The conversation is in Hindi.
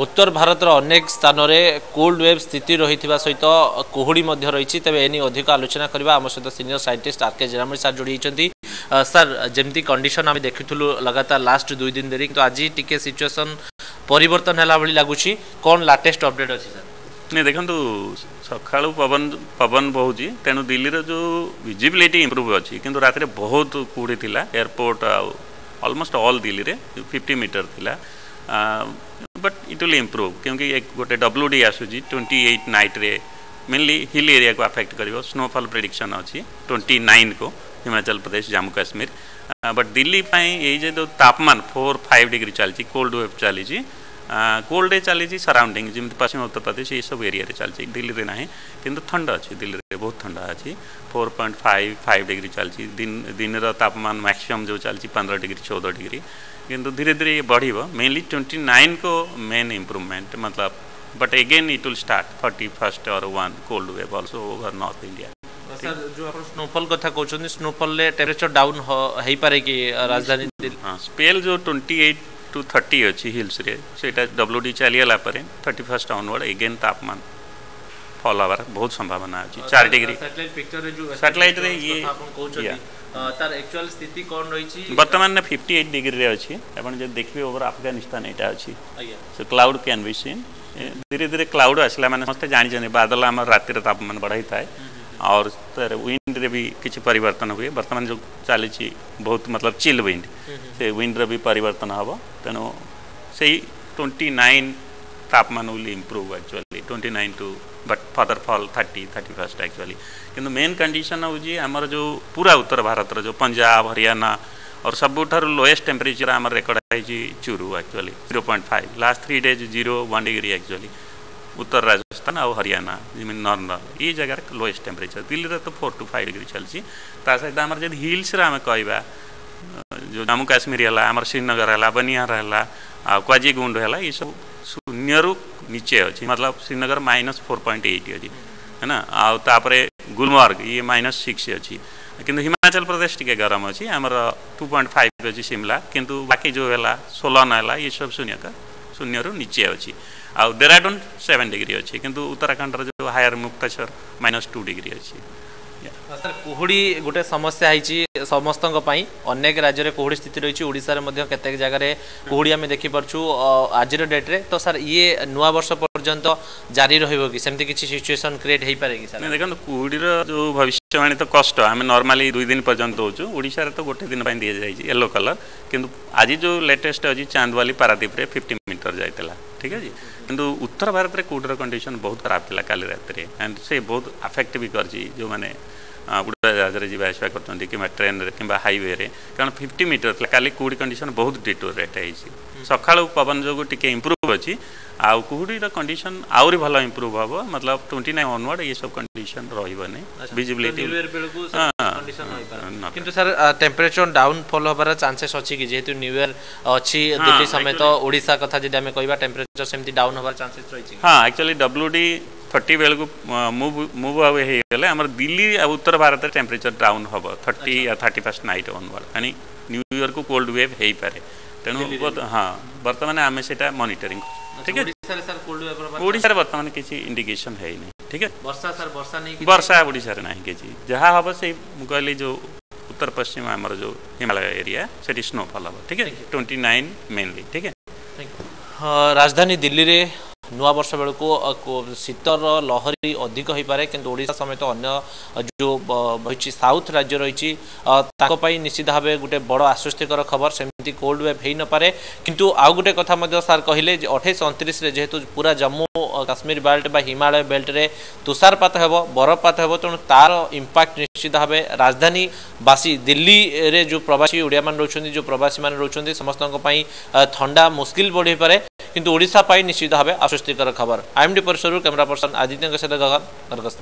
उत्तर भारत अनेक स्थान में कोल्ड वेव स्थिति रही सहित कुहुड़ी रही तेज एने अधिक आलोचना करवा आम सहित सीनियर साइंटिस्ट आरके जेरामणी सार जोड़ी सार जमी कंडीशन आम देखु लगातार लास्ट दुई दिन देरी कि तो आज टी सिचुएसन परिवर्तन है लगुच कौन लेटेस्ट अपडेट अच्छी सर नहीं देखो सका पवन पवन बहुजी तेणु दिल्ली जो विजिबिलिटी इंप्रूव अच्छी कि रात बहुत कुहुड़ी एयरपोर्ट ऑलमोस्ट ऑल दिल्ली रे 50 मीटर थिला बट इट विल इम्प्रूव क्योंकि एक गोटे WD आसूसी 28 नाइट रे मेनली हिल एरिया को अफेक्ट कर स्नोफॉल प्रेडिक्शन अच्छी 29 को हिमाचल प्रदेश जम्मू काश्मीर बट दिल्ली ये जो तापमान 4-5 डिग्री चलती कोल्ड वेव चली कोल्ड चली सराउंडिंग जमी पश्चिम उत्तर प्रदेश ये सब एरिया चलती दिल्ली रे ना कि ठंडा अच्छी दिल्ली रे बहुत ठंडा अच्छी 4.5 डिग्री चलती दिन तापमान मैक्सिमम जो चलती 15 डिग्री 14 डिग्री किंतु धीरे धीरे ये बढ़ मेनली 29 को मेन इम्प्रूवमेंट मतलब but again it will start 31 और 1 cold wave also over north India sir जो आप स्नोफॉल कथा कहते स्नोफॉल टेम्परेचर डाउन हो पारे कि राजधानी हाँ स्पेल जो 28 to 30 अच्छी हिल्स रे सेटा WD चलीगला 31 onward अगेन तापमान फॉल आवर बहुत संभावना अच्छी 4 डिग्री सैटेलाइट रे ये तार एक्चुअल स्थिति कौन रही बर्तमान 58 डिग्री अच्छी आपन जे देखिबे ओवर अफगानिस्तान एटा अच्छी so cloud can be seen धीरे धीरे क्लाउड आसला माने समस्त जानि जानि बादल हमर रातिर तापमान बढ़ाई थाए और तर विंड रे भी किछ परिवर्तन हुए बर्तमान जो चली छी बहुत मतलब चिल विंड से विंड रे भी परिवर्तन हबो तनो सेही 29 तापमान will improve actually 29 to but father fall 30-31 actually किंतु मेन कंडीशन होजी हमर जो पूरा उत्तर भारत जो पंजाब हरियाणा और सबुठार लोएस्ट टेम्परेचर हमर रेकॉर्ड आइजी Churu actually 0.5 last 3 days 0-1 degree actually उत्तर राजस्थान और हरियाणा जिमें नॉर्मल ये जगह लोएस्ट टेम्परेचर दिल्ली तो 4-5 डिग्री चलसी ता सहित हमर जे हिल्स रे हम कहबा जो जम्मू काश्मीर हला हमर श्रीनगर हला बनिहार हला क्वाजीगुंड हला ये सब शून्य नीचे अच्छी मतलब श्रीनगर -4.8 अच्छी है ना आपर गुलमर्ग ये -6 अच्छी किंतु हिमाचल प्रदेश टी गरम अच्छी आमर 2.5 अच्छी शिमला किंतु बाकी जो है सोलन है ये सब शून्य नीचे अच्छी आउ देहरादून 7 डिग्री अच्छी किंतु उत्तराखंड जो हायर मुक्तेश्वर -2 डिग्री अच्छी सर कुहुड़ी गोटे समस्या है समस्त अनेक राज्य में कुहुड़ी स्थिति रही ओडिशा केतेक जगह कुहुड़ी आम देखिपु आज डेट्रे तो सर ये नूआ वर्ष पर्यंत जारी रही सेमती किसी सिचुएसन क्रिएट हो पारे कि सर देखो कुहुड़ीर जो भविष्यवाणी तो कष्ट आम नॉर्मली 2 दिन पर्यंत होचु ओडिशा तो 1 दिन दी जाएगी येलो कलर किंतु आज जो लेटेस्ट अच्छी चांदवाली पारादीप 50 मीटर जाता ठीक है जी किंतु उत्तर भारत में कुहुड़ीर कंडीशन बहुत खराब था काली रात एंड से बहुत अफेक्ट भी कर जो मैंने उड़ाजहाज जावास करते कि ट्रेन कि हाईवे रे कारण 50 मीटर था काली कुहुड़ी कंडीशन बहुत डिटोरेट है सका पवन जो टी इम्प्रूव अच्छी आउ कुहुड़ीर कंडीशन आहरी भल इम्प्रूव हम मतलब 29 onward ये सब कंडीशन रही विजिबिलिटी किंतु सर टेम्परेचर डाउन फॉल होबार चांसेस अछि कि जेहेतु न्यू ईयर अछि दिल्ली समेत ओडिशा कथा जदि हमें कहबा टेम्परेचर सेमति डाउन होबार चांसेस रहिछि हां एक्चुअली WD 30 बेल को मूव आवे हे गेले हमर दिल्ली उत्तर भारत टेम्परेचर डाउन होबो 30 या 31 नाइट ऑनवर्ड यानी न्यू ईयर को कोल्ड वेव हेई पारे तेनु हां वर्तमान आमे सेटा मॉनिटरिंग ठीक है सर कोल्ड वेव पर ओडिशा वर्तमान किछि इंडिकेशन हेई नै ठीक है वर्षा सर वर्षा नहीं वर्षा ओडिशा रे नाही किछि जहां होबो से कहली जो उत्तर पश्चिम आमर जो हिमालय एरिया से स्नोफॉल हम ठीक है 29 मेनली ठीक है राजधानी दिल्ली रे नुआ वर्ष बेलू शीतर लहरी अधिक हो पारे किंतु ओडिशा समेत अन्य जो रही साउथ राज्य रही निश्चित भाव गोटे बड़ आश्वस्तिकर खबर सेमती कोल्ड वेव हो न पारे किंतु आउ गोटे कथा सार कहले 28-29 जेहेतु पूरा जम्मू काश्मीर बेल्ट बा हिमालय बेल्ट रे तुषारपात हेबो बरफपात हेबो तेणु तार इंपैक्ट निश्चित भाव राजधानी बासी दिल्ली रे जो प्रवासी ओडिया मान रहउछन्ती जो प्रवासी मान रहउछन्ती समस्तक पई ठंडा मुश्किल बढ़ि पारे किंतु ओडिशा निश्चित भाव आश्वस्तिकर खबर आईएमडी परिसर कैमरा पर्सन आदित्य के साथ गगन।